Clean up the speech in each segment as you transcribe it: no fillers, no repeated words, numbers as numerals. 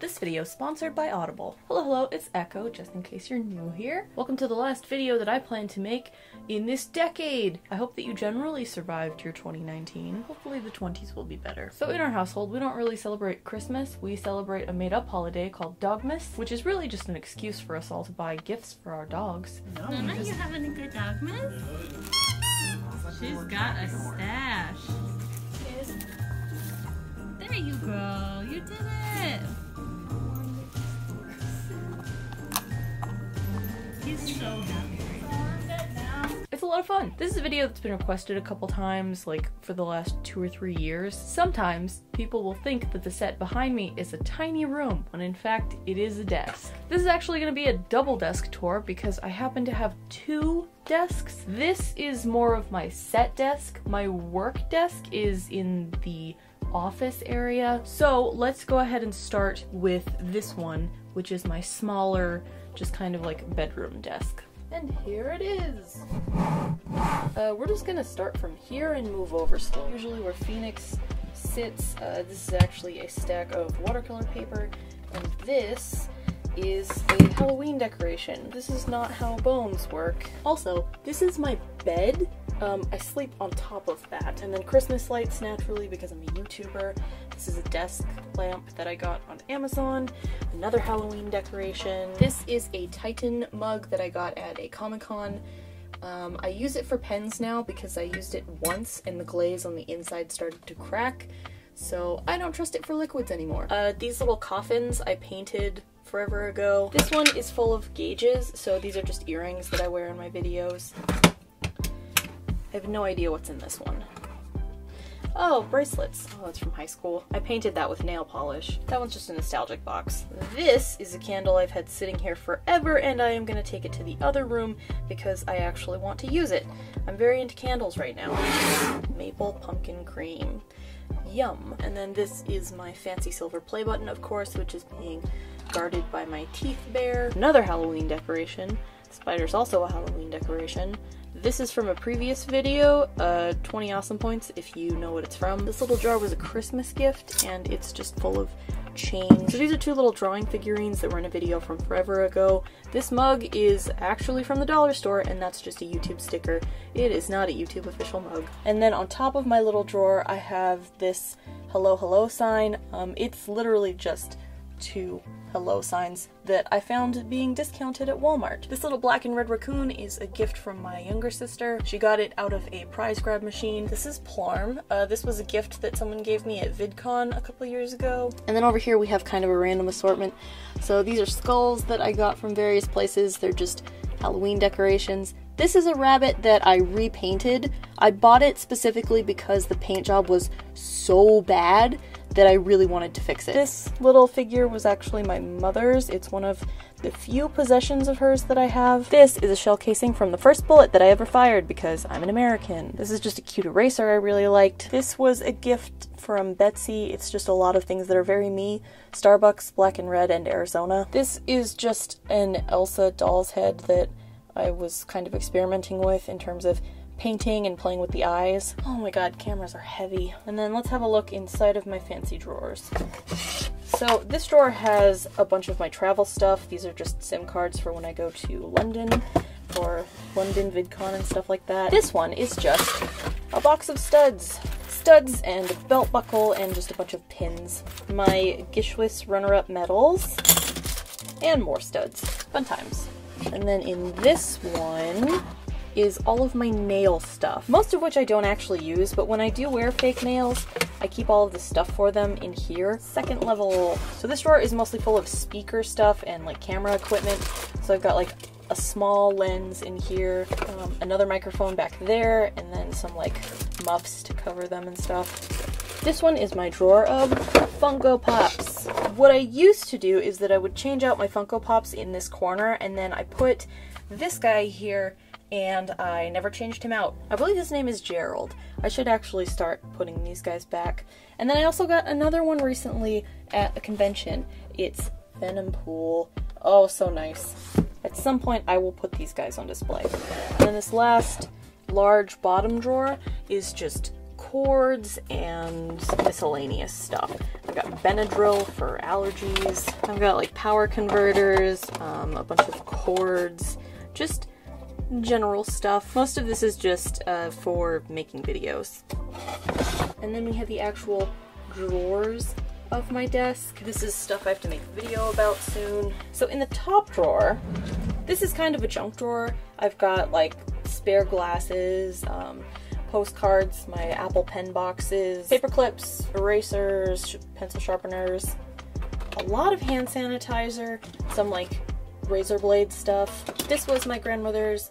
This video is sponsored by Audible. Hello, hello, it's Echo, just in case you're new here. Welcome to the last video that I plan to make in this decade. I hope that you generally survived your 2019. Hopefully the 20s will be better. So in our household, we don't really celebrate Christmas. We celebrate a made-up holiday called Dogmas, which is really just an excuse for us all to buy gifts for our dogs. Nana, you having a good Dogmas? She's got a stash. There you go, you did it! He's so happy right now. It's a lot of fun. This is a video that's been requested a couple times, like for the last 2 or 3 years. Sometimes people will think that the set behind me is a tiny room, when in fact it is a desk. This is actually going to be a double desk tour because I happen to have two desks. This is more of my set desk. My work desk is in the office area. So let's go ahead and start with this one, which is my smaller, just kind of like bedroom desk. And here it is! We're just gonna start from here and move over slowly. Usually where Phoenix sits, this is actually a stack of watercolor paper, and this is a Halloween decoration. This is not how bones work. Also, this is my bed. I sleep on top of that, and then Christmas lights naturally because I'm a YouTuber. This is a desk lamp that I got on Amazon, another Halloween decoration. This is a Titan mug that I got at a Comic-Con. I use it for pens now because I used it once and the glaze on the inside started to crack, so I don't trust it for liquids anymore. These little coffins I painted forever ago. This one is full of gauges, so these are just earrings that I wear in my videos. I have no idea what's in this one. Oh, bracelets. Oh, that's from high school. I painted that with nail polish. That one's just a nostalgic box. This is a candle I've had sitting here forever, and I am gonna take it to the other room because I actually want to use it. I'm very into candles right now. Maple pumpkin cream. Yum. And then this is my fancy silver play button, of course, which is being guarded by my teeth bear. Another Halloween decoration. Spider's also a Halloween decoration. This is from a previous video, 20 awesome points if you know what it's from. This little jar was a Christmas gift, and it's just full of change. So these are two little drawing figurines that were in a video from forever ago. This mug is actually from the dollar store, and that's just a YouTube sticker. It is not a YouTube official mug. And then on top of my little drawer, I have this hello hello sign. It's literally just two hello signs that I found being discounted at Walmart. This little black and red raccoon is a gift from my younger sister. She got it out of a prize grab machine. This is Plarm. This was a gift that someone gave me at VidCon a couple years ago. And then over here we have kind of a random assortment. So these are skulls that I got from various places. They're just Halloween decorations. This is a rabbit that I repainted. I bought it specifically because the paint job was so bad that I really wanted to fix it. This little figure was actually my mother's. It's one of the few possessions of hers that I have. This is a shell casing from the first bullet that I ever fired because I'm an American. This is just a cute eraser I really liked. This was a gift from Betsy. It's just a lot of things that are very me. Starbucks, black and red, and Arizona. This is just an Elsa doll's head that I was kind of experimenting with in terms of painting and playing with the eyes. Oh my god, cameras are heavy. And then let's have a look inside of my fancy drawers. So this drawer has a bunch of my travel stuff. These are just SIM cards for when I go to London for London VidCon and stuff like that. This one is just a box of studs. Studs and a belt buckle and just a bunch of pins. My Gishwhes runner-up medals and more studs. Fun times. And then in this one is all of my nail stuff, most of which I don't actually use, but when I do wear fake nails, I keep all of the stuff for them in here. Second level. So this drawer is mostly full of speaker stuff and like camera equipment. So I've got like a small lens in here, another microphone back there, and then some like muffs to cover them and stuff. This one is my drawer of Funko Pops. What I used to do is that I would change out my Funko Pops in this corner, and then I put this guy here and I never changed him out. I believe his name is Gerald. I should actually start putting these guys back. And then I also got another one recently at a convention. It's Venom Pool. Oh, so nice. At some point I will put these guys on display. And then this last large bottom drawer is just cords and miscellaneous stuff. I've got Benadryl for allergies. I've got like power converters, a bunch of cords, just general stuff. Most of this is just for making videos. And then we have the actual drawers of my desk. This is stuff I have to make a video about soon. So in the top drawer, this is kind of a junk drawer. I've got like spare glasses, postcards, my Apple pen boxes, paper clips, erasers, pencil sharpeners, a lot of hand sanitizer, some like razor blade stuff. This was my grandmother's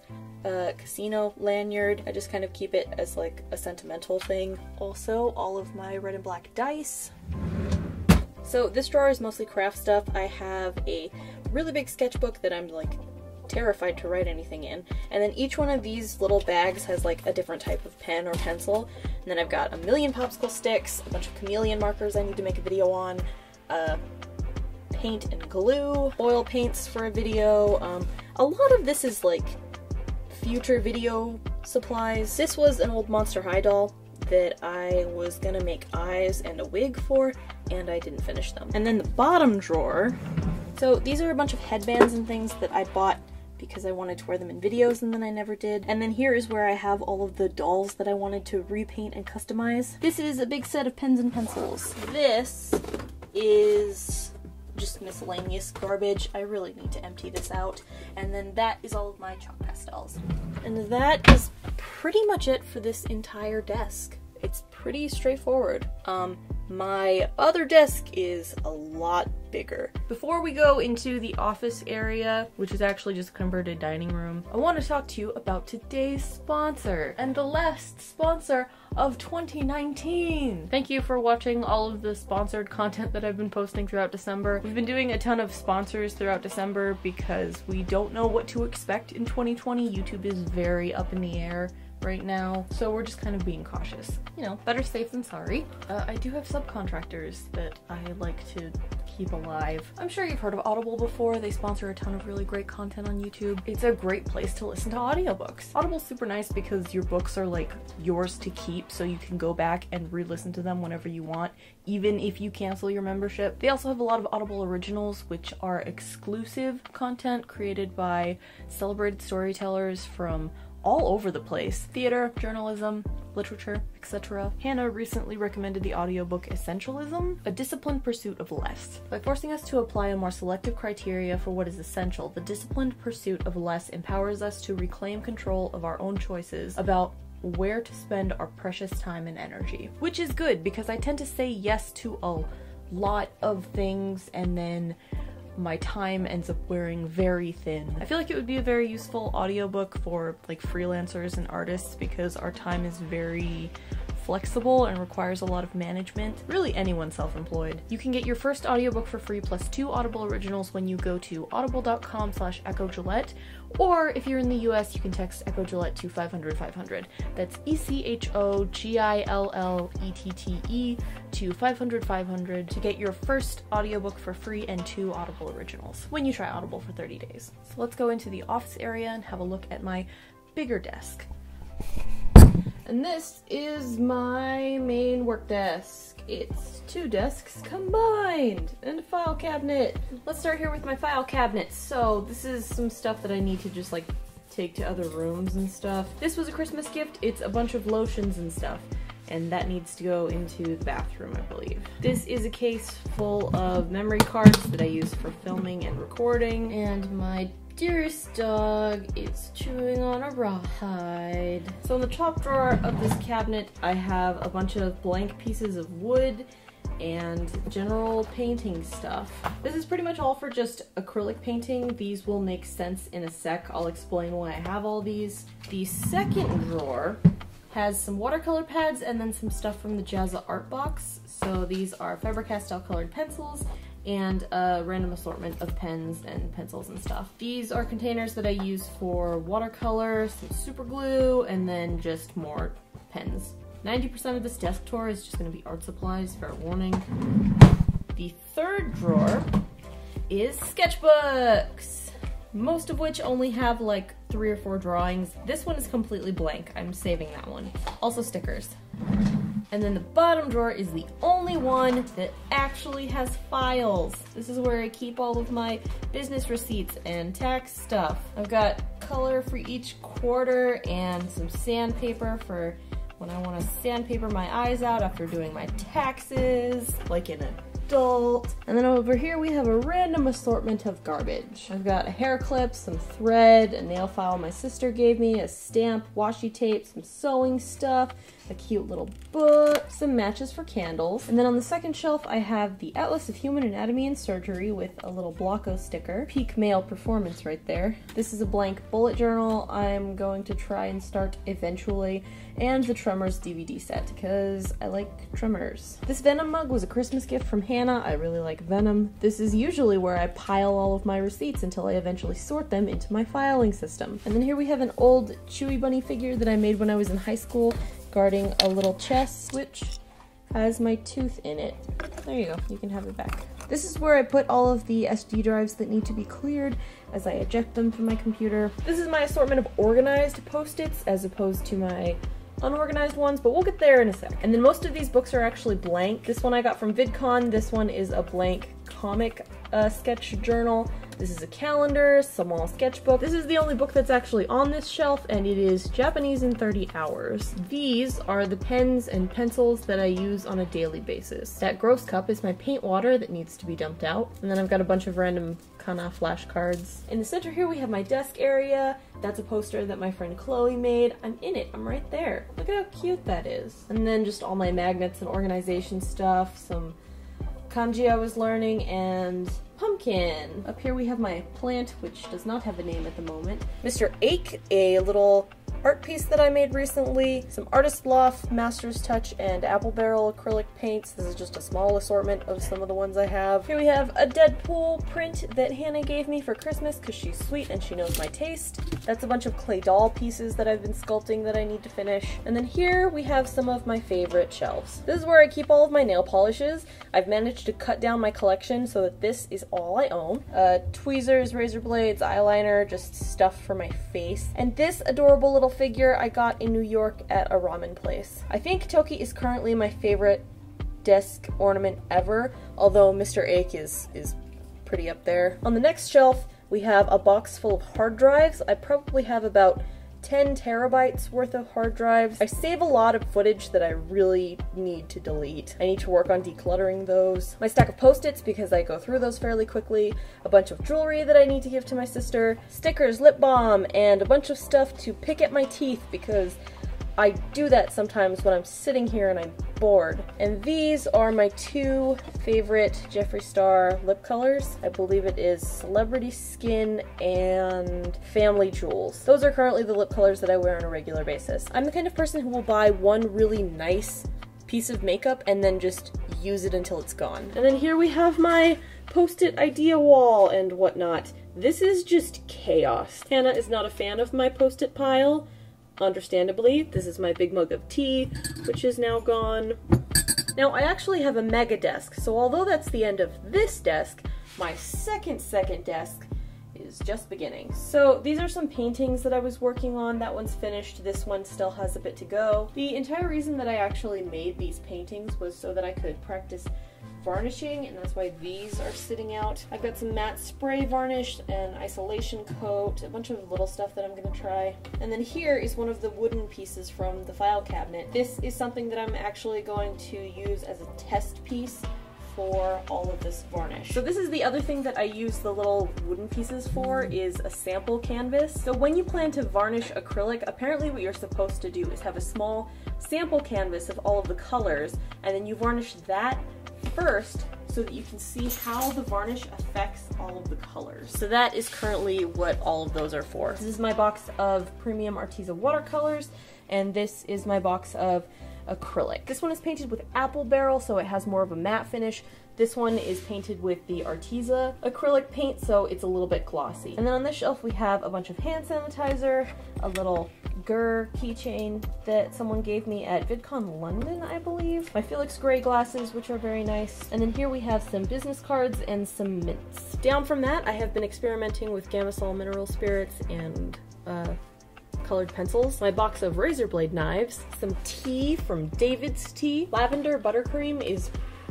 casino lanyard. I just kind of keep it as like a sentimental thing. Also, all of my red and black dice. So this drawer is mostly craft stuff. I have a really big sketchbook that I'm like terrified to write anything in. And then each one of these little bags has like a different type of pen or pencil. And then I've got a million popsicle sticks, a bunch of chameleon markers I need to make a video on, paint and glue, oil paints for a video. A lot of this is like future video supplies. This was an old Monster High doll that I was gonna make eyes and a wig for, and I didn't finish them. And then the bottom drawer. So these are a bunch of headbands and things that I bought because I wanted to wear them in videos and then I never did. And then here is where I have all of the dolls that I wanted to repaint and customize. This is a big set of pens and pencils. This is just miscellaneous garbage. I really need to empty this out. And then that is all of my chalk pastels. And that is pretty much it for this entire desk. It's pretty straightforward. My other desk is a lot bigger. Before we go into the office area, which is actually just converted dining room, I want to talk to you about today's sponsor and the last sponsor of 2019. Thank you for watching all of the sponsored content that I've been posting throughout December. We've been doing a ton of sponsors throughout December because we don't know what to expect in 2020. YouTube is very up in the air right now, so we're just kind of being cautious. You know, better safe than sorry. I do have subcontractors that I like to keep alive. I'm sure you've heard of Audible before. They sponsor a ton of really great content on YouTube. It's a great place to listen to audiobooks. Audible's super nice because your books are like yours to keep, so you can go back and re-listen to them whenever you want, even if you cancel your membership. They also have a lot of Audible Originals, which are exclusive content created by celebrated storytellers from all over the place. Theater, journalism, literature, etc. Hannah recently recommended the audiobook Essentialism, a disciplined pursuit of less. By forcing us to apply a more selective criteria for what is essential, the disciplined pursuit of less empowers us to reclaim control of our own choices about where to spend our precious time and energy. Which is good, because I tend to say yes to a lot of things and then my time ends up wearing very thin. I feel like it would be a very useful audiobook for like freelancers and artists because our time is very flexible and requires a lot of management. Really anyone self-employed. You can get your first audiobook for free plus 2 Audible Originals when you go to audible.com/EchoGillette, or if you're in the US you can text Echo Gillette to 500-500. That's ECHOGILLETTE to 500-500 to get your first audiobook for free and 2 Audible Originals when you try Audible for 30 days. So let's go into the office area and have a look at my bigger desk. And this is my main work desk. It's 2 desks combined and a file cabinet. Let's start here with my file cabinet. So this is some stuff that I need to just like take to other rooms and stuff. This was a Christmas gift. It's a bunch of lotions and stuff, and that needs to go into the bathroom, I believe. This is a case full of memory cards that I use for filming and recording, and my dearest dog is chewing on a rawhide. So in the top drawer of this cabinet, I have a bunch of blank pieces of wood and general painting stuff. This is pretty much all for just acrylic painting. These will make sense in a sec. I'll explain why I have all these. The second drawer has some watercolor pads and then some stuff from the Jazza Art Box. So these are Faber-Castell colored pencils and a random assortment of pens and pencils and stuff. These are containers that I use for watercolor, some super glue, and then just more pens. 90% of this desk drawer is just gonna be art supplies, fair warning. The third drawer is sketchbooks, most of which only have like 3 or 4 drawings. This one is completely blank. I'm saving that one. Also stickers. And then the bottom drawer is the only one that actually has files. This is where I keep all of my business receipts and tax stuff. I've got color for each quarter and some sandpaper for when I want to sandpaper my eyes out after doing my taxes, like in a adult. And then over here we have a random assortment of garbage. I've got a hair clip, some thread, a nail file my sister gave me, a stamp, washi tape, some sewing stuff, a cute little book, some matches for candles. And then on the second shelf I have the Atlas of Human Anatomy and Surgery with a little Bloco sticker. Peak male performance right there. This is a blank bullet journal I'm going to try and start eventually, and the Tremors DVD set because I like Tremors. This Venom mug was a Christmas gift from Hannah. I really like Venom. This is usually where I pile all of my receipts until I eventually sort them into my filing system. And then here we have an old Chewy Bunny figure that I made when I was in high school guarding a little chest which has my tooth in it. There you go, you can have it back. This is where I put all of the SD drives that need to be cleared as I eject them from my computer. This is my assortment of organized Post-its as opposed to my unorganized ones, but we'll get there in a sec. And then most of these books are actually blank. This one I got from VidCon. This one is a blank comic sketch journal. This is a calendar, small sketchbook. This is the only book that's actually on this shelf, and it is Japanese in 30 Hours. These are the pens and pencils that I use on a daily basis. That gross cup is my paint water that needs to be dumped out. And then I've got a bunch of random Hannah flashcards. In the center here we have my desk area. That's a poster that my friend Chloe made. I'm in it, I'm right there. Look at how cute that is. And then just all my magnets and organization stuff, some kanji I was learning, and pumpkin. Up here we have my plant, which does not have a name at the moment. Mr. Ake, a little art piece that I made recently, some Artist Loft, Master's Touch, and Apple Barrel acrylic paints. This is just a small assortment of some of the ones I have. Here we have a Deadpool print that Hannah gave me for Christmas because she's sweet and she knows my taste. That's a bunch of clay doll pieces that I've been sculpting that I need to finish. And then here we have some of my favorite shelves. This is where I keep all of my nail polishes. I've managed to cut down my collection so that this is all I own. Tweezers, razor blades, eyeliner, just stuff for my face. And this adorable little figure I got in New York at a ramen place. I think Toki is currently my favorite desk ornament ever, although Mr. Ake is pretty up there. On the next shelf we have a box full of hard drives. I probably have about 10 terabytes worth of hard drives. I save a lot of footage that I really need to delete. I need to work on decluttering those. My stack of Post-its because I go through those fairly quickly, a bunch of jewelry that I need to give to my sister, stickers, lip balm, and a bunch of stuff to pick at my teeth because I do that sometimes when I'm sitting here and I'm bored. And these are my two favorite Jeffree Star lip colors. I believe it is Celebrity Skin and Family Jewels. Those are currently the lip colors that I wear on a regular basis. I'm the kind of person who will buy one really nice piece of makeup and then just use it until it's gone. And then here we have my Post-it idea wall and whatnot. This is just chaos. Hannah is not a fan of my Post-it pile. Understandably. This is my big mug of tea, which is now gone. Now, I actually have a mega desk, so although that's the end of this desk, my second desk is just beginning. So these are some paintings that I was working on. That one's finished. This one still has a bit to go. The entire reason that I actually made these paintings was so that I could practice varnishing, and that's why these are sitting out. I've got some matte spray varnish, an isolation coat, a bunch of little stuff that I'm gonna try. And then here is one of the wooden pieces from the file cabinet. This is something that I'm actually going to use as a test piece for all of this varnish. So this is the other thing that I use the little wooden pieces for, is a sample canvas. So when you plan to varnish acrylic, apparently what you're supposed to do is have a small sample canvas of all of the colors, and then you varnish that first so that you can see how the varnish affects all of the colors. So that is currently what all of those are for. This is my box of premium Arteza watercolors, and this is my box of acrylic. This one is painted with Apple Barrel, so it has more of a matte finish. This one is painted with the Arteza acrylic paint, so it's a little bit glossy. And then on this shelf we have a bunch of hand sanitizer, a little Gur keychain that someone gave me at VidCon London, I believe. My Felix Gray glasses, which are very nice. And then here we have some business cards and some mints. Down from that, I have been experimenting with Gamasol mineral spirits and colored pencils, my box of razor blade knives, some tea from David's Tea. Lavender buttercream is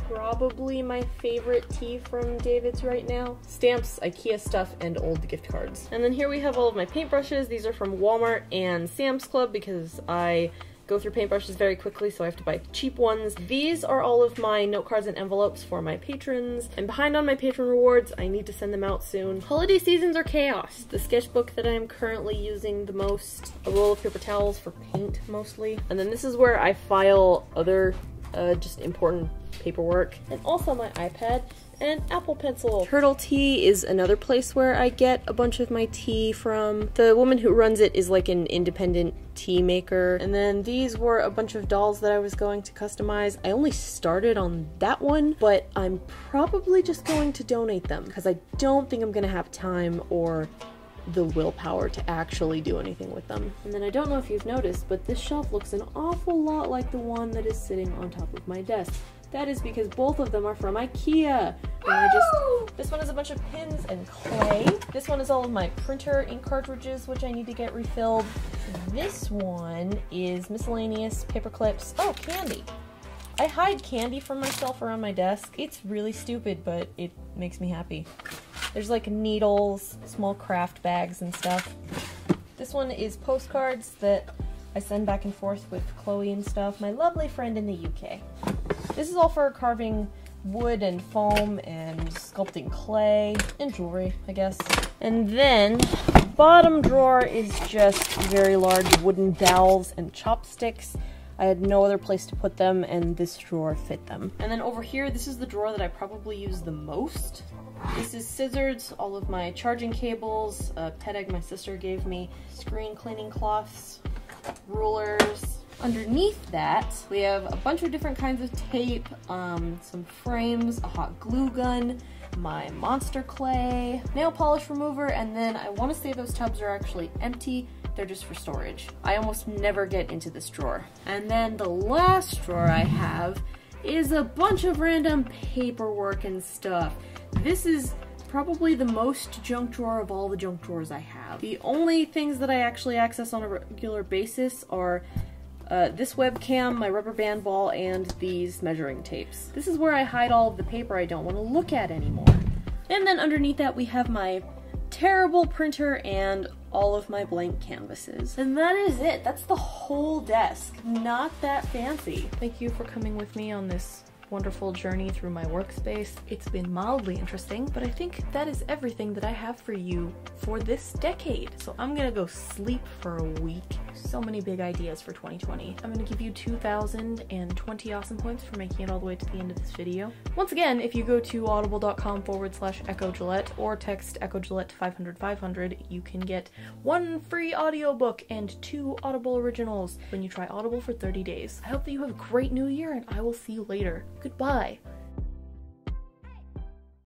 probably my favorite tea from David's right now. Stamps, IKEA stuff, and old gift cards. And then here we have all of my paintbrushes. These are from Walmart and Sam's Club because I go through paintbrushes very quickly, so I have to buy cheap ones. These are all of my note cards and envelopes for my patrons. I'm behind on my patron rewards. I need to send them out soon. Holiday seasons are chaos. The sketchbook that I am currently using the most, a roll of paper towels for paint mostly, and then this is where I file other just important paperwork, and also my iPad and Apple Pencil. Turtle Tea is another place where I get a bunch of my tea from. The woman who runs it is like an independent tea maker. And then these were a bunch of dolls that I was going to customize. I only started on that one, but I'm probably just going to donate them because I don't think I'm gonna have time or the willpower to actually do anything with them. And then I don't know if you've noticed, but this shelf looks an awful lot like the one that is sitting on top of my desk. That is because both of them are from IKEA. And this one is a bunch of pins and clay. This one is all of my printer ink cartridges, which I need to get refilled. This one is miscellaneous paper clips. Oh, candy. I hide candy from myself around my desk. It's really stupid, but it makes me happy. There's like needles, small craft bags and stuff. This one is postcards that I send back and forth with Chloe and stuff, my lovely friend in the UK. This is all for carving wood and foam and sculpting clay and jewelry, I guess. And then the bottom drawer is just very large wooden dowels and chopsticks. I had no other place to put them, and this drawer fit them. And then over here, this is the drawer that I probably use the most. This is scissors, all of my charging cables, a pet egg my sister gave me, screen cleaning cloths, rulers. Underneath that, we have a bunch of different kinds of tape, some frames, a hot glue gun, my monster clay, nail polish remover, and then I want to say those tubs are actually empty. They're just for storage. I almost never get into this drawer. And then the last drawer I have is a bunch of random paperwork and stuff. This is probably the most junk drawer of all the junk drawers I have. The only things that I actually access on a regular basis are this webcam, my rubber band ball, and these measuring tapes. This is where I hide all of the paper I don't want to look at anymore. And then underneath that we have my terrible printer and all of my blank canvases. And that is it. That's the whole desk. Not that fancy. Thank you for coming with me on this wonderful journey through my workspace. It's been mildly interesting, but I think that is everything that I have for you for this decade. So I'm gonna go sleep for a week. So many big ideas for 2020. I'm gonna give you 2,020 awesome points for making it all the way to the end of this video. Once again, if you go to audible.com/Echo Gillette or text Echo Gillette to 500-500, you can get 1 free audiobook and 2 Audible originals when you try Audible for 30 days. I hope that you have a great new year, and I will see you later. Goodbye.